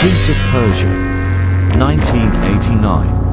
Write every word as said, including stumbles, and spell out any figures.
Prince of Persia, nineteen eighty-nine.